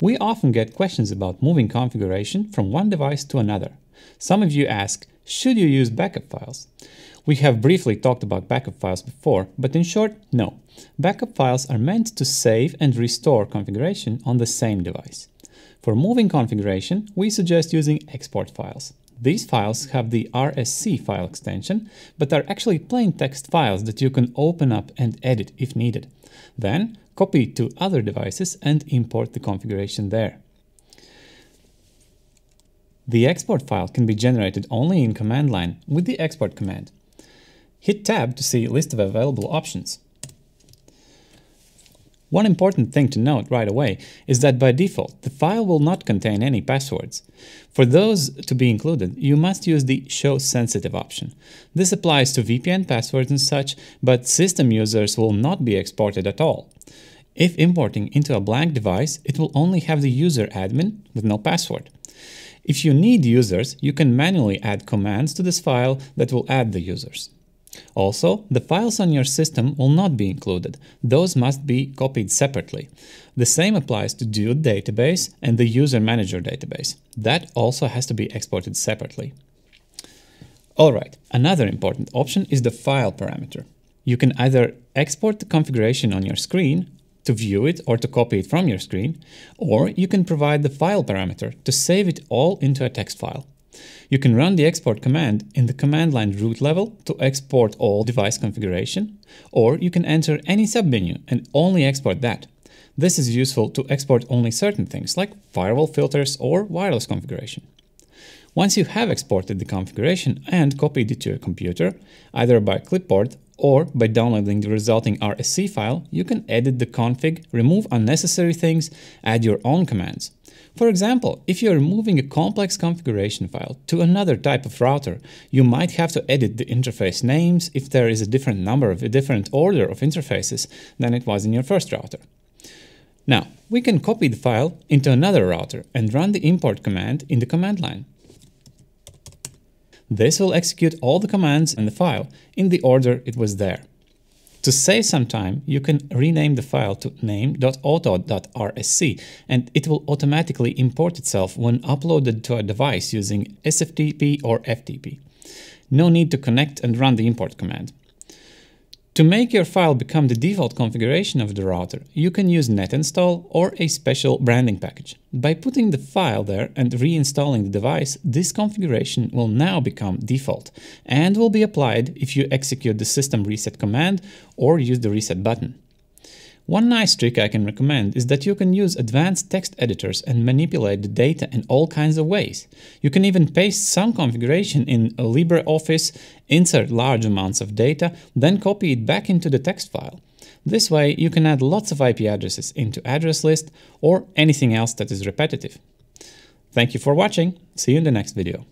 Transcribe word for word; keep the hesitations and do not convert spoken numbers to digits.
We often get questions about moving configuration from one device to another. Some of you ask, should you use backup files? We have briefly talked about backup files before, but in short, no. Backup files are meant to save and restore configuration on the same device. For moving configuration, we suggest using export files. These files have the R S C file extension, but are actually plain text files that you can open up and edit if needed. Then, copy to other devices and import the configuration there. The export file can be generated only in command line with the export command. Hit Tab to see list of available options. One important thing to note right away is that by default, the file will not contain any passwords. For those to be included, you must use the Show Sensitive option. This applies to V P N passwords and such, but system users will not be exported at all. If importing into a blank device, it will only have the user admin with no password. If you need users, you can manually add commands to this file that will add the users. Also, the files on your system will not be included. Those must be copied separately. The same applies to DUDE database and the User Manager database. That also has to be exported separately. Alright, another important option is the file parameter. You can either export the configuration on your screen to view it or to copy it from your screen, or you can provide the file parameter to save it all into a text file. You can run the export command in the command line root level to export all device configuration, or you can enter any submenu and only export that. This is useful to export only certain things like firewall filters or wireless configuration. Once you have exported the configuration and copied it to your computer, either by clipboard or by downloading the resulting R S C file, you can edit the config, remove unnecessary things, add your own commands. For example, if you are moving a complex configuration file to another type of router, you might have to edit the interface names if there is a different number of a different order of interfaces than it was in your first router. Now, we can copy the file into another router and run the import command in the command line. This will execute all the commands in the file in the order it was there. To save some time, you can rename the file to name.auto.rsc and it will automatically import itself when uploaded to a device using S F T P or F T P. No need to connect and run the import command. To make your file become the default configuration of the router, you can use NetInstall or a special branding package. By putting the file there and reinstalling the device, this configuration will now become default and will be applied if you execute the system reset command or use the reset button. One nice trick I can recommend is that you can use advanced text editors and manipulate the data in all kinds of ways. You can even paste some configuration in LibreOffice, insert large amounts of data, then copy it back into the text file. This way, you can add lots of I P addresses into address list or anything else that is repetitive. Thank you for watching. See you in the next video.